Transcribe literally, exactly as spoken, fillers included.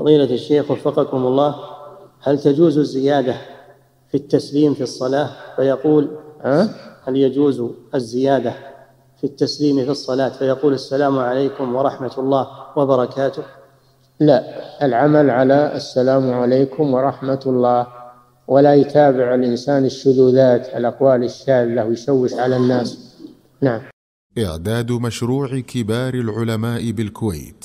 فضيلة الشيخ وفقكم الله، هل تجوز الزيادة في التسليم في الصلاة؟ فيقول أه؟ هل يجوز الزيادة في التسليم في الصلاة فيقول السلام عليكم ورحمة الله وبركاته؟ لا، العمل على السلام عليكم ورحمة الله، ولا يتابع الإنسان الشذوذات، الأقوال الشاذة ويشوش على الناس. نعم. إعداد مشروع كبار العلماء بالكويت